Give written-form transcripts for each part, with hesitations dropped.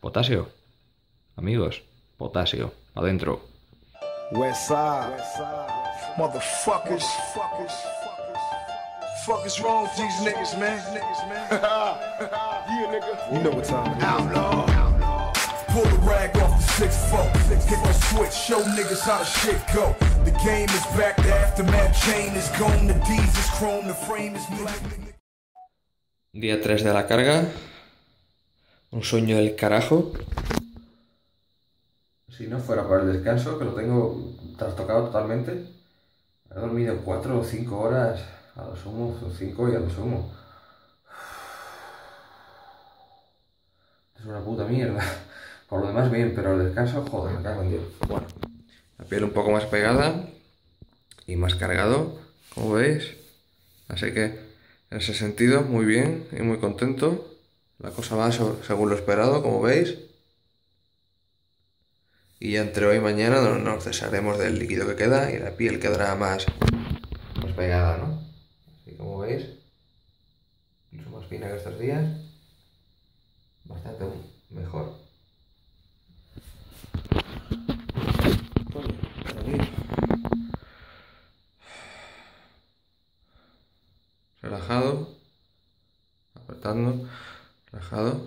Potasio. Amigos, potasio. Adentro. Westside. Motherfuckers. Fuck is wrong with these niggas, man. Yeah, nigga. You know what time it is. Outlaw. Pull the rag off the 6-4. Hit the switch. Show niggas how the shit go. The game is back. The aftermath chain is gone. The D's is chrome. The frame is black. Día 3 de la carga. Un sueño del carajo. Si no fuera por el descanso, que lo tengo trastocado totalmente. He dormido 4 o 5 horas a lo sumo, son 5 y a lo sumo. Es una puta mierda. Por lo demás bien, pero el descanso, joder, me cago en Dios. Bueno, la piel un poco más pegada y más cargado, como veis. Así que en ese sentido, muy bien y muy contento. La cosa va según lo esperado, como veis. Y ya entre hoy y mañana nos desharemos del líquido que queda y la piel quedará más pegada, ¿no? Así como veis, mucho más fina que estos días. Bastante mejor. Relajado. Apretando. Relajado.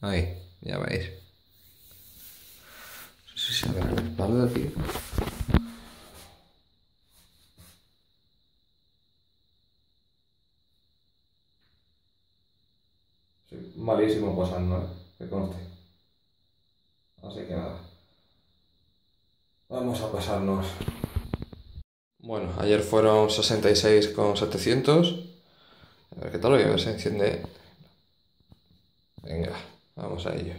Ahí, ya veis. No sé si se ve la espalda, tío. Soy malísimo posando, que conste. Así que nada. Vamos a pasarnos. Bueno, ayer fueron 66,700. A ver qué tal hoy, a ver si se enciende. Venga, vamos a ello.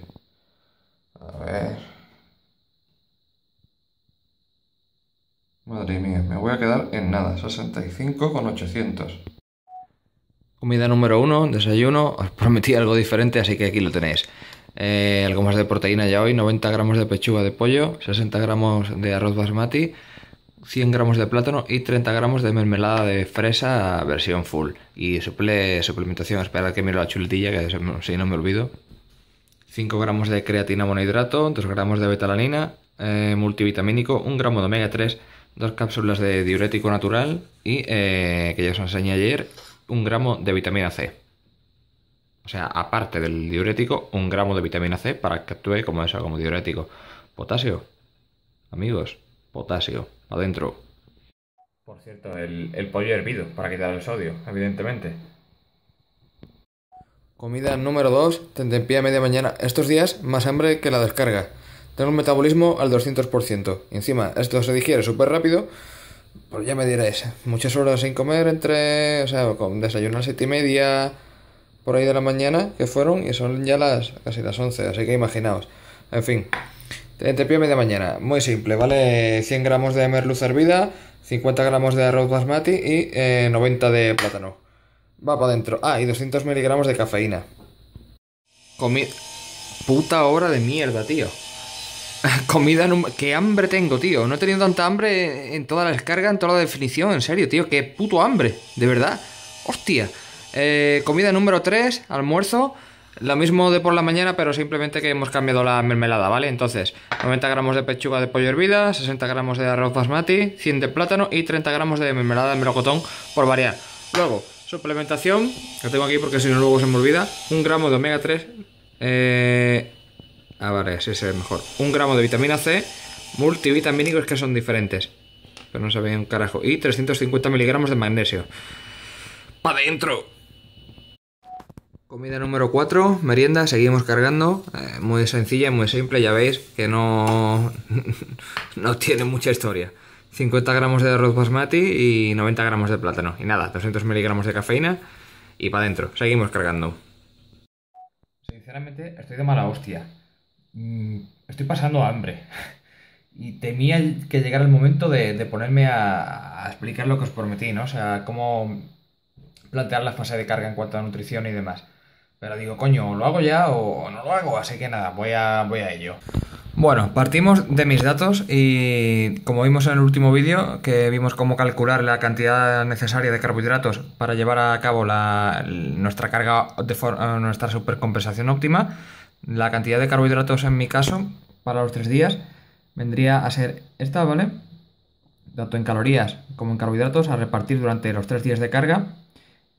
A ver. Madre mía, me voy a quedar en nada. 65,800. Comida número 1, desayuno. Os prometí algo diferente, así que aquí lo tenéis. Algo más de proteína ya hoy. 90 gramos de pechuga de pollo, 60 gramos de arroz basmati, 100 gramos de plátano y 30 gramos de mermelada de fresa versión full. Y suplementación, esperad que miro la chuletilla, que si no me olvido. 5 gramos de creatina monohidrato, 2 gramos de betalanina, multivitamínico, 1 gramo de omega 3, 2 cápsulas de diurético natural y, que ya os enseñé ayer, 1 gramo de vitamina C. O sea, aparte del diurético, 1 gramo de vitamina C para que actúe como eso, como diurético. Potasio, amigos, potasio. Adentro. Por cierto, el pollo hervido para quitar el sodio, evidentemente. Comida número 2, tentempié a media mañana. Estos días, más hambre que la descarga. Tengo un metabolismo al 200%. Y encima, esto se digiere súper rápido. Pues ya me diréis, muchas horas sin comer entre... O sea, con desayuno a las 7:30 por ahí de la mañana, que fueron, y son ya casi las 11, así que imaginaos. En fin... Tentempié media mañana, muy simple, ¿vale? 100 gramos de merluza hervida, 50 gramos de arroz basmati y 90 de plátano. Va para adentro. Ah, y 200 miligramos de cafeína. Puta hora de mierda, tío. Comida... ¡Qué hambre tengo, tío! No he tenido tanta hambre en toda la descarga, en toda la definición, en serio, tío. ¡Qué puto hambre! De verdad. ¡Hostia! Comida número 3, almuerzo... Lo mismo de por la mañana, pero simplemente que hemos cambiado la mermelada, ¿vale? Entonces, 90 gramos de pechuga de pollo hervida, 60 gramos de arroz basmati, 100 de plátano y 30 gramos de mermelada de melocotón, por variar. Luego, suplementación, que tengo aquí porque si no luego se me olvida, 1 gramo de omega 3, vale, así se ve mejor. 1 gramo de vitamina C, multivitamínicos que son diferentes, pero no se ve un carajo, y 350 miligramos de magnesio. ¡Pa' dentro! Comida número 4, merienda, seguimos cargando, muy sencilla, muy simple, ya veis que no tiene mucha historia. 50 gramos de arroz basmati y 90 gramos de plátano, y nada, 200 miligramos de cafeína y para adentro, seguimos cargando. Sinceramente estoy de mala hostia, estoy pasando hambre y temía que llegara el momento de ponerme a explicar lo que os prometí, ¿no? O sea, cómo plantear la fase de carga en cuanto a nutrición y demás. Pero digo, coño, ¿lo hago ya o no lo hago? Así que nada, voy a ello. Bueno, partimos de mis datos y como vimos en el último vídeo, que vimos cómo calcular la cantidad necesaria de carbohidratos para llevar a cabo nuestra carga, nuestra supercompensación óptima, la cantidad de carbohidratos en mi caso para los 3 días vendría a ser esta, ¿vale? Tanto en calorías como en carbohidratos a repartir durante los 3 días de carga,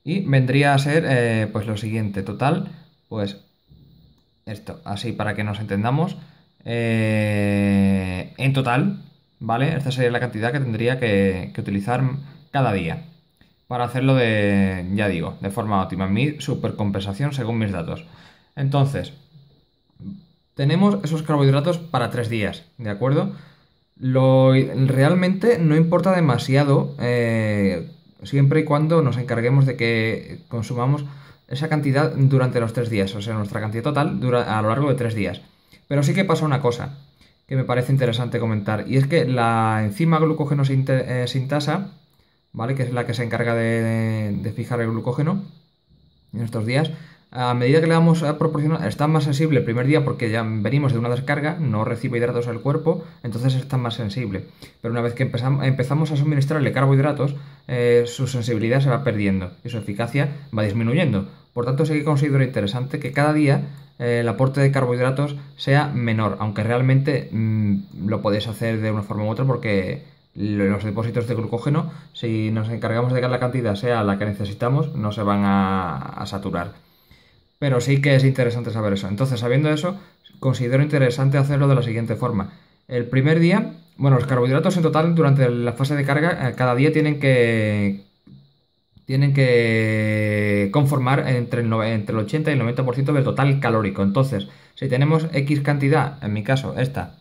y vendría a ser pues lo siguiente, total, pues esto, así para que nos entendamos. En total, ¿vale? Esta sería la cantidad que tendría que utilizar cada día para hacerlo de, ya digo, de forma óptima, mi supercompensación según mis datos. Entonces, tenemos esos carbohidratos para 3 días, ¿de acuerdo? Realmente no importa demasiado, siempre y cuando nos encarguemos de que consumamos esa cantidad durante los 3 días, o sea, nuestra cantidad total a lo largo de 3 días. Pero sí que pasa una cosa que me parece interesante comentar, y es que la enzima glucógeno sintasa, ¿vale?, que es la que se encarga de fijar el glucógeno en estos días, a medida que le vamos a proporcionar, está más sensible el primer día porque ya venimos de una descarga, no recibe hidratos al cuerpo, entonces está más sensible. Pero una vez que empezamos a suministrarle carbohidratos, su sensibilidad se va perdiendo y su eficacia va disminuyendo. Por tanto, sí que considero interesante que cada día el aporte de carbohidratos sea menor, aunque realmente lo podéis hacer de una forma u otra, porque los depósitos de glucógeno, si nos encargamos de que la cantidad sea la que necesitamos, no se van a saturar. Pero sí que es interesante saber eso. Entonces, sabiendo eso, considero interesante hacerlo de la siguiente forma. El primer día, bueno, los carbohidratos en total durante la fase de carga, cada día tienen que conformar entre el 80 y el 90% del total calórico. Entonces, si tenemos X cantidad, en mi caso esta,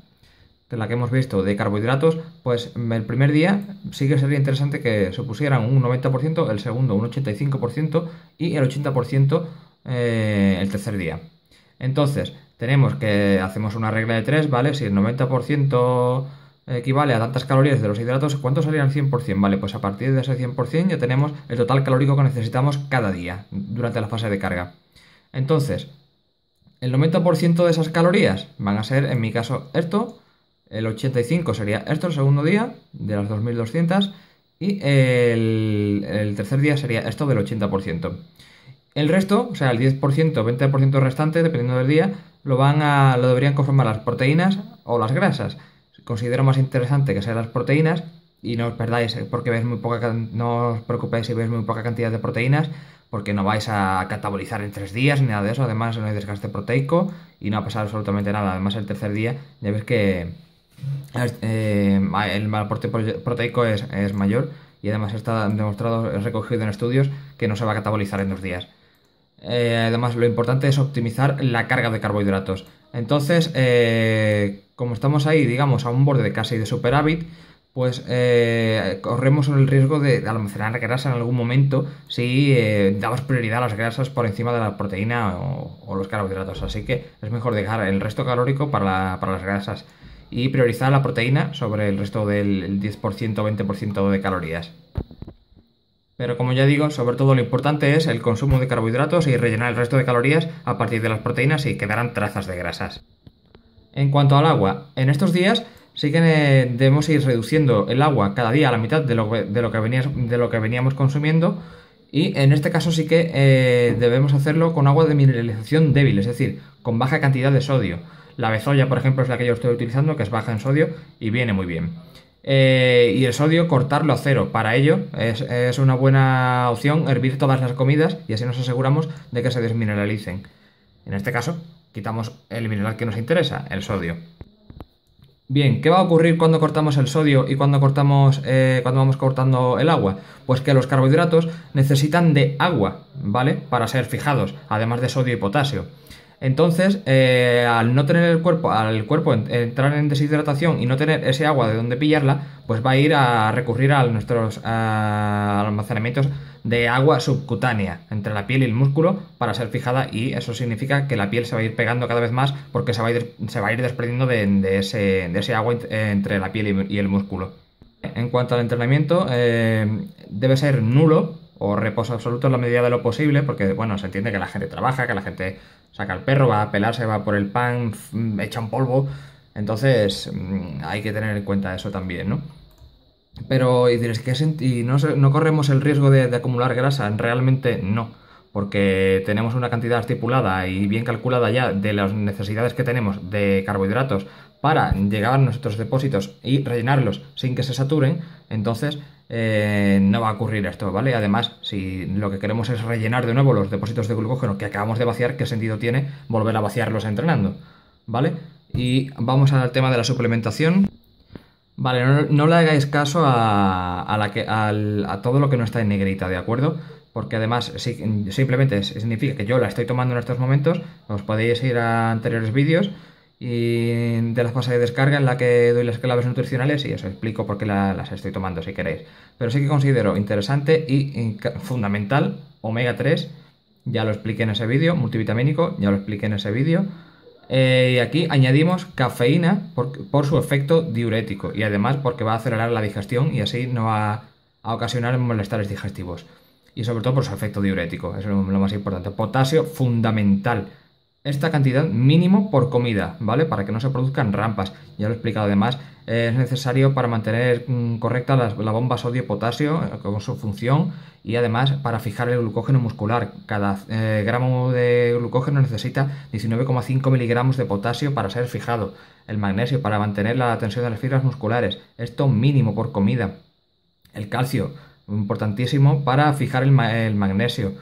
que es la que hemos visto, de carbohidratos, pues el primer día sí que sería interesante que supusieran un 90%, el segundo un 85% y el 80% el tercer día. Entonces, tenemos que hacemos una regla de 3, ¿vale? Si el 90% equivale a tantas calorías de los hidratos, ¿cuántos serían 100%? Vale, pues a partir de ese 100% ya tenemos el total calórico que necesitamos cada día durante la fase de carga. Entonces, el 90% de esas calorías van a ser, en mi caso, esto, el 85% sería esto el segundo día, de las 2200, y el tercer día sería esto del 80%. El resto, o sea, el 10%, 20% restante, dependiendo del día, lo deberían conformar las proteínas o las grasas. Considero más interesante que sean las proteínas, y no os perdáis, porque no os preocupéis si veis muy poca cantidad de proteínas, porque no vais a catabolizar en 3 días ni nada de eso. Además, no hay desgaste proteico y no va a pasar absolutamente nada. Además, el tercer día ya ves que el aporte proteico es mayor, y además está demostrado, es recogido en estudios, que no se va a catabolizar en 2 días. Además, lo importante es optimizar la carga de carbohidratos. Entonces, como estamos ahí, digamos, a un borde casi de superávit, pues corremos el riesgo de almacenar grasa en algún momento si damos prioridad a las grasas por encima de la proteína o los carbohidratos. Así que es mejor dejar el resto calórico para las grasas y priorizar la proteína sobre el resto del 10% o 20% de calorías. Pero como ya digo, sobre todo lo importante es el consumo de carbohidratos y rellenar el resto de calorías a partir de las proteínas, y quedarán trazas de grasas. En cuanto al agua, en estos días sí que debemos ir reduciendo el agua cada día a la mitad de lo que veníamos consumiendo, y en este caso sí que debemos hacerlo con agua de mineralización débil, es decir, con baja cantidad de sodio. La Bezoya, por ejemplo, es la que yo estoy utilizando, que es baja en sodio y viene muy bien. Y el sodio cortarlo a cero. Para ello es una buena opción hervir todas las comidas, y así nos aseguramos de que se desmineralicen. En este caso, quitamos el mineral que nos interesa, el sodio. Bien, ¿qué va a ocurrir cuando cortamos el sodio y cuando vamos cortando el agua? Pues que los carbohidratos necesitan de agua, ¿vale?, para ser fijados, además de sodio y potasio. Entonces, al no tener al cuerpo entrar en deshidratación y no tener ese agua de donde pillarla, pues va a ir a recurrir a nuestros almacenamientos de agua subcutánea entre la piel y el músculo para ser fijada, y eso significa que la piel se va a ir pegando cada vez más, porque se va a ir desprendiendo de ese agua entre la piel y el músculo. En cuanto al entrenamiento, debe ser nulo o reposo absoluto en la medida de lo posible, porque bueno, se entiende que la gente trabaja, que la gente saca al perro, va a pelarse, va por el pan, echa un polvo, Entonces hay que tener en cuenta eso también, ¿no? Pero y diréis, ¿y no corremos el riesgo de acumular grasa? Realmente no, porque tenemos una cantidad estipulada y bien calculada ya de las necesidades que tenemos de carbohidratos para llegar a nuestros depósitos y rellenarlos sin que se saturen. Entonces no va a ocurrir esto, ¿vale? Además, si lo que queremos es rellenar de nuevo los depósitos de glucógeno que acabamos de vaciar, ¿qué sentido tiene volver a vaciarlos entrenando? ¿Vale? Y vamos al tema de la suplementación. Vale, no le hagáis caso a todo lo que no está en negrita, ¿de acuerdo? Porque además simplemente significa que yo la estoy tomando en estos momentos. Os podéis ir a anteriores vídeos y de la fase de descarga en la que doy las claves nutricionales y os explico por qué las estoy tomando si queréis. Pero sí que considero interesante y fundamental omega 3, ya lo expliqué en ese vídeo, multivitamínico, ya lo expliqué en ese vídeo. Y aquí añadimos cafeína por su efecto diurético y además porque va a acelerar la digestión y así no va a ocasionar malestares digestivos. Y sobre todo por su efecto diurético, eso es lo más importante. Potasio, fundamental. Esta cantidad mínimo por comida, ¿vale? Para que no se produzcan rampas. Ya lo he explicado además. Es necesario para mantener correcta la bomba sodio-potasio con su función y además para fijar el glucógeno muscular. Cada gramo de glucógeno necesita 19,5 miligramos de potasio para ser fijado. El magnesio para mantener la tensión de las fibras musculares. Esto mínimo por comida. El calcio, importantísimo para fijar el magnesio.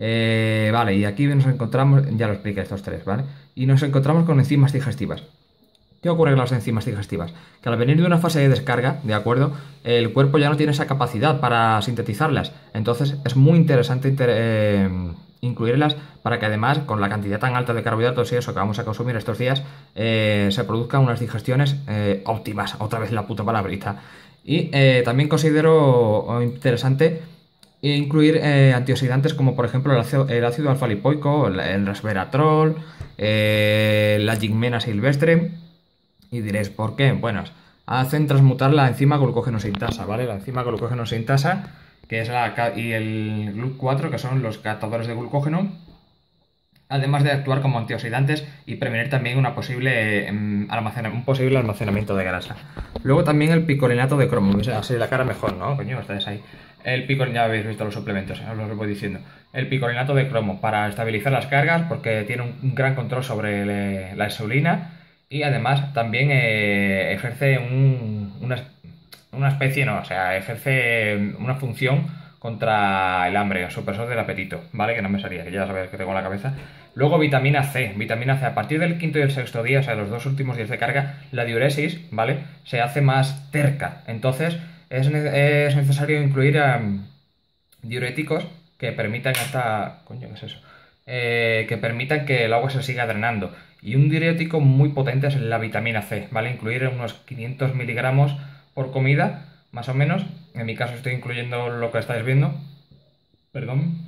Vale, y aquí nos encontramos, ya lo expliqué estos tres, ¿vale? Y nos encontramos con enzimas digestivas. ¿Qué ocurre con las enzimas digestivas? Que al venir de una fase de descarga, ¿de acuerdo? El cuerpo ya no tiene esa capacidad para sintetizarlas. Entonces es muy interesante incluirlas para que además, con la cantidad tan alta de carbohidratos y eso que vamos a consumir estos días, se produzcan unas digestiones óptimas. Otra vez la puta palabrita. Y también considero interesante incluir antioxidantes como por ejemplo el ácido alfa-lipoico, el resveratrol, la gigmena silvestre. Y diréis, ¿por qué? Bueno, hacen transmutar la enzima glucógeno-sintasa, ¿vale? La enzima glucógeno-sintasa, que es y el GLUT4, que son los captadores de glucógeno, además de actuar como antioxidantes y prevenir también una posible, un posible almacenamiento de grasa. Luego también el picolinato de cromo. O sea, así la cara mejor, ¿no? Coño, estáis ahí. El picolinato, ya habéis visto los suplementos, os lo voy diciendo. El picolinato de cromo para estabilizar las cargas porque tiene un gran control sobre la insulina y además también ejerce ejerce una función contra el hambre, o supresor del apetito, ¿vale? Que no me salía, que ya sabéis que tengo en la cabeza. Luego vitamina C, a partir del quinto y el sexto día, o sea, los dos últimos días de carga, la diuresis, ¿vale? Se hace más terca, entonces es necesario incluir diuréticos que permitan Coño, ¿qué es eso? Que permitan que el agua se siga drenando. Y un diurético muy potente es la vitamina C, ¿vale? Incluir unos 500 miligramos por comida, más o menos. En mi caso estoy incluyendo lo que estáis viendo, perdón,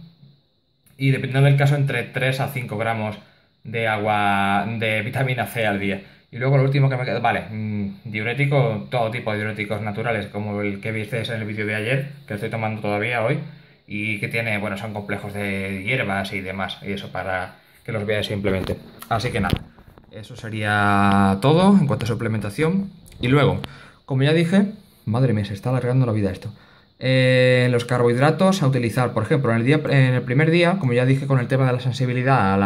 y dependiendo del caso entre 3 a 5 gramos de agua de vitamina C al día. Y luego lo último que me queda, vale, diurético, todo tipo de diuréticos naturales como el que visteis en el vídeo de ayer, que estoy tomando todavía hoy y que tiene, bueno, son complejos de hierbas y demás, y eso para que los veáis simplemente. Así que nada, eso sería todo en cuanto a suplementación. Y luego, como ya dije, madre mía, se está alargando la vida esto. Los carbohidratos a utilizar, por ejemplo, en el primer día, como ya dije con el tema de la sensibilidad a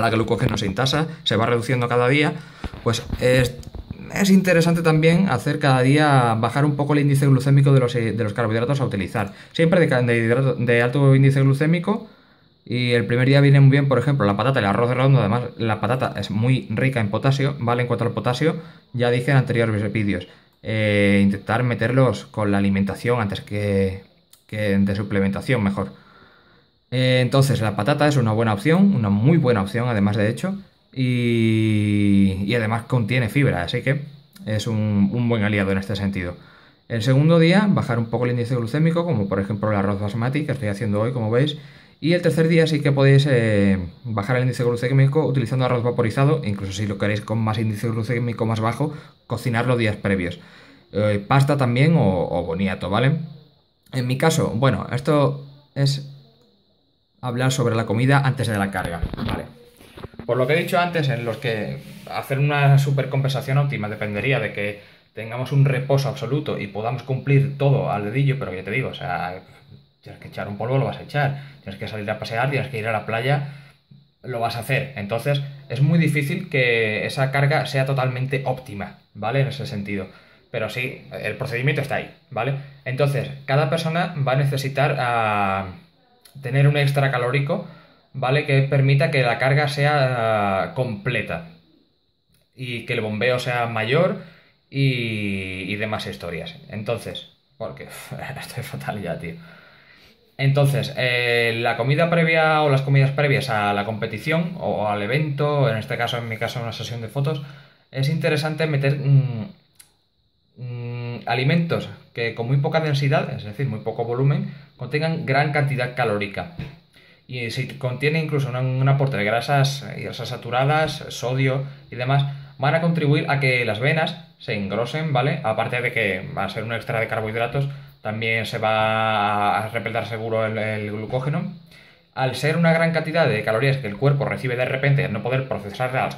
la glucógeno-sintasa, se va reduciendo cada día, pues es interesante también hacer cada día, bajar un poco el índice glucémico de los carbohidratos a utilizar. Siempre de alto índice glucémico. Y el primer día viene muy bien, por ejemplo, la patata, el arroz redondo. Además, la patata es muy rica en potasio, ¿vale? En cuanto al potasio, ya dije en anteriores vídeos, intentar meterlos con la alimentación antes que de suplementación, mejor. Entonces, la patata es una buena opción, una muy buena opción, además, de hecho. Y además contiene fibra, así que es un buen aliado en este sentido. El segundo día, bajar un poco el índice glucémico, como por ejemplo el arroz basmati, que estoy haciendo hoy, como veis. Y el tercer día sí que podéis bajar el índice glucémico utilizando arroz vaporizado, incluso si lo queréis con más índice glucémico más bajo, cocinarlo días previos. Pasta también o boniato, ¿vale? En mi caso, bueno, esto es hablar sobre la comida antes de la carga, ¿vale? Por lo que he dicho antes, en los que hacer una supercompensación óptima dependería de que tengamos un reposo absoluto y podamos cumplir todo al dedillo, pero ya te digo, o sea, tienes que echar un polvo, lo vas a echar, tienes que salir a pasear, tienes que ir a la playa, lo vas a hacer. Entonces es muy difícil que esa carga sea totalmente óptima, ¿vale? En ese sentido. Pero sí, el procedimiento está ahí, ¿vale? Entonces, cada persona va a necesitar tener un extra calórico, ¿vale? Que permita que la carga sea completa y que el bombeo sea mayor y demás historias. Entonces, porque estoy fatal ya, tío. Entonces, la comida previa o las comidas previas a la competición o al evento, en este caso, en mi caso, una sesión de fotos, es interesante meter... alimentos que con muy poca densidad, es decir, muy poco volumen, contengan gran cantidad calórica. Y si contiene incluso un aporte de grasas y grasas saturadas, sodio y demás, van a contribuir a que las venas se engrosen, ¿vale? Aparte de que va a ser un extra de carbohidratos, también se va a repletar seguro el glucógeno. Al ser una gran cantidad de calorías que el cuerpo recibe de repente y al no poder procesarlas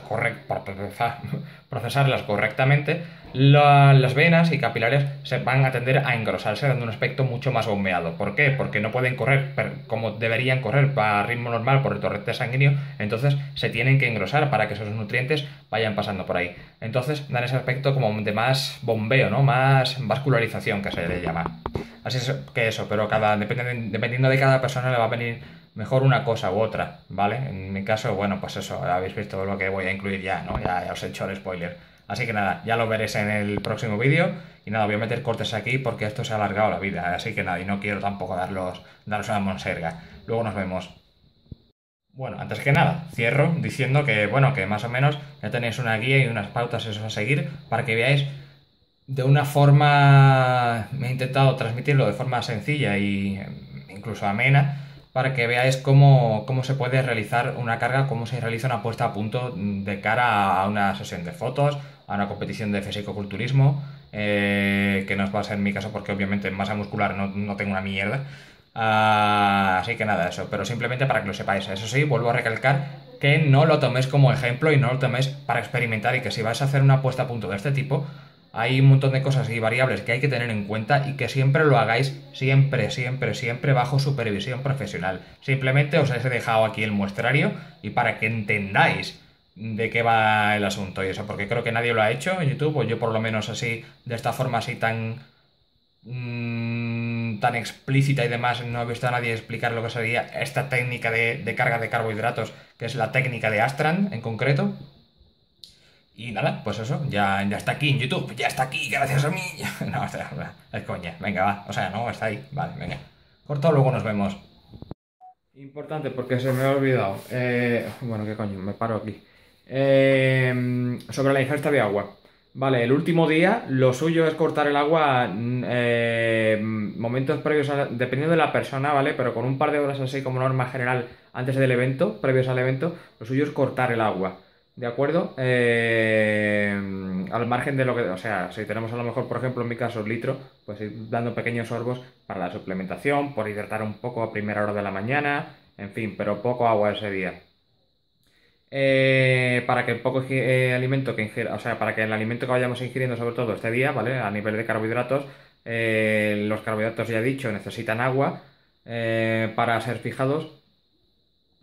correctamente, las venas y capilares se van a tender a engrosarse, dando un aspecto mucho más bombeado. ¿Por qué? Porque no pueden correr como deberían correr a ritmo normal por el torrente sanguíneo, entonces se tienen que engrosar para que esos nutrientes vayan pasando por ahí. Entonces dan ese aspecto como de más bombeo, ¿no? Más vascularización, que se le llama. Así es que eso, pero dependiendo de cada persona le va a venir mejor una cosa u otra, ¿vale? En mi caso, bueno, pues eso, habéis visto lo que voy a incluir ya, ¿no? Ya os he hecho el spoiler. Así que nada, ya lo veréis en el próximo vídeo. Y nada, voy a meter cortes aquí porque esto se ha alargado la vida. Así que nada, y no quiero tampoco daros una monserga. Luego nos vemos. Bueno, antes que nada, cierro diciendo que, bueno, que más o menos ya tenéis una guía y unas pautas eso a seguir para que veáis de una forma... Me he intentado transmitirlo de forma sencilla e incluso amena, para que veáis cómo se puede realizar una carga, cómo se realiza una puesta a punto de cara a una sesión de fotos, a una competición de fisicoculturismo, que no va a ser mi caso porque obviamente en masa muscular no tengo una mierda. Así que nada, eso, pero simplemente para que lo sepáis. Eso sí, vuelvo a recalcar que no lo toméis como ejemplo y no lo toméis para experimentar, y que si vais a hacer una puesta a punto de este tipo, hay un montón de cosas y variables que hay que tener en cuenta y que siempre lo hagáis, siempre bajo supervisión profesional. Simplemente os he dejado aquí el muestrario y para que entendáis de qué va el asunto y eso, porque creo que nadie lo ha hecho en YouTube, o yo por lo menos así, de esta forma así tan explícita y demás, no he visto a nadie explicar lo que sería esta técnica de carga de carbohidratos, que es la técnica de Astrand en concreto. Y nada, pues eso, ya está aquí en YouTube, ya está aquí, gracias a mí. No, es coña, venga, va, o sea, no, está ahí, vale, venga. Corto, luego nos vemos. Importante, porque se me ha olvidado. Bueno, qué coño, me paro aquí. Sobre la ingesta de agua. Vale, el último día, lo suyo es cortar el agua momentos previos, dependiendo de la persona, ¿vale? Pero con un par de horas así como norma general antes del evento, previos al evento, lo suyo es cortar el agua. ¿De acuerdo? Al margen de lo que... O sea, si tenemos a lo mejor, por ejemplo, en mi caso, un litro, pues ir dando pequeños sorbos para la suplementación, por hidratar un poco a primera hora de la mañana, en fin, pero poco agua ese día. Para que el poco alimento que ingiera, o sea, para que el alimento que vayamos ingiriendo, sobre todo este día, ¿vale? A nivel de carbohidratos, los carbohidratos, ya he dicho, necesitan agua para ser fijados,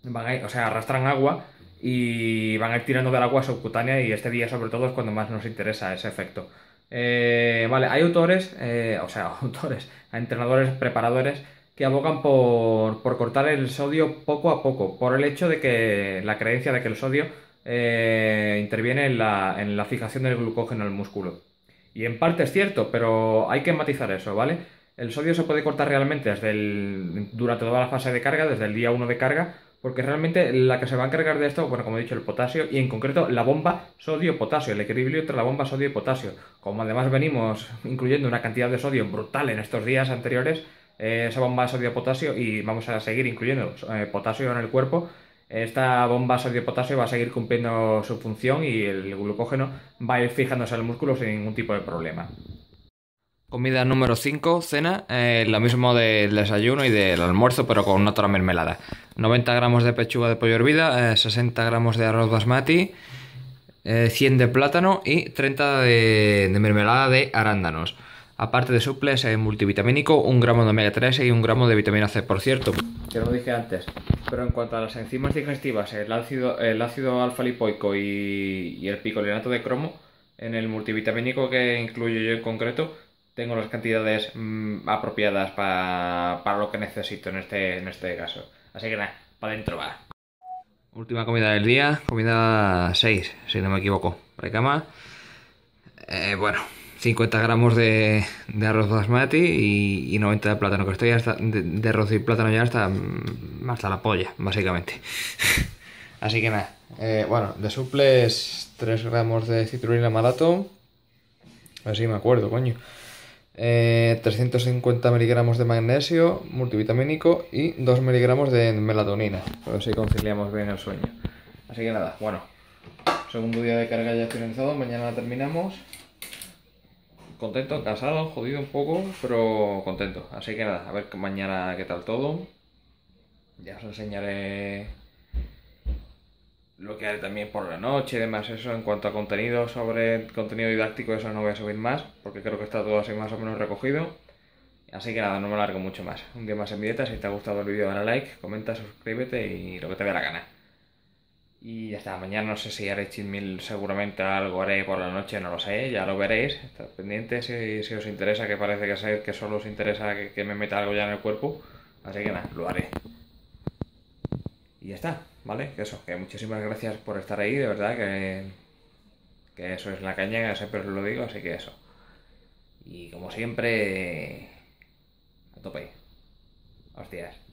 o sea, arrastran agua, y van a ir tirando del agua subcutánea, y este día sobre todo es cuando más nos interesa ese efecto. Vale, hay autores, entrenadores, preparadores, que abogan por cortar el sodio poco a poco, por el hecho de que la creencia de que el sodio interviene en la fijación del glucógeno en el músculo. Y en parte es cierto, pero hay que matizar eso, ¿vale? El sodio se puede cortar realmente durante toda la fase de carga, desde el día 1 de carga, porque realmente la que se va a encargar de esto, bueno, como he dicho, el potasio, y en concreto la bomba sodio-potasio, el equilibrio entre la bomba sodio y potasio. Como además venimos incluyendo una cantidad de sodio brutal en estos días anteriores, esa bomba sodio-potasio, y vamos a seguir incluyendo potasio en el cuerpo, esta bomba sodio-potasio va a seguir cumpliendo su función y el glucógeno va a ir fijándose en el músculo sin ningún tipo de problema. Comida número 5, cena, lo mismo del desayuno y del almuerzo, pero con otra mermelada. 90 gramos de pechuga de pollo hervida, 60 gramos de arroz basmati, 100 de plátano y 30 de mermelada de arándanos. Aparte de suples multivitamínico, 1 gramo de omega 3 y 1 gramo de vitamina C. Por cierto, que no lo dije antes, pero en cuanto a las enzimas digestivas, el ácido alfa lipoico y el picolinato de cromo, en el multivitamínico que incluyo yo en concreto, tengo las cantidades apropiadas para lo que necesito en este caso. Así que nada, para adentro va. Última comida del día, comida 6, si no me equivoco. Precama. Bueno, 50 gramos de arroz basmati y 90 de plátano. Que estoy hasta, de arroz y plátano ya hasta la polla, básicamente. Así que nada. Bueno, de suples 3 gramos de citrulina malato. A ver si me acuerdo, coño. 350 miligramos de magnesio multivitamínico y 2 miligramos de melatonina. A ver si conciliamos bien el sueño. Así que nada, bueno, segundo día de carga ya finalizado, mañana terminamos. Contento, cansado, jodido un poco, pero contento. Así que nada, a ver mañana qué tal todo. Ya os enseñaré lo que haré también por la noche y demás. Eso en cuanto a contenido, sobre contenido didáctico, eso no voy a subir más porque creo que está todo así más o menos recogido. Así que nada, no me largo mucho más. Un día más en mi dieta. Si te ha gustado el vídeo, dale like, comenta, suscríbete y lo que te dé la gana. Y ya está. Mañana no sé si haré cheat meal, seguramente algo haré por la noche, no lo sé, ya lo veréis. Estad pendientes si os interesa, que parece que solo os interesa que me meta algo ya en el cuerpo. Así que nada, lo haré. Y ya está, ¿vale? Que muchísimas gracias por estar ahí, de verdad, que eso es la caña, que siempre os lo digo, así que eso. Y como siempre, a tope. Hostias.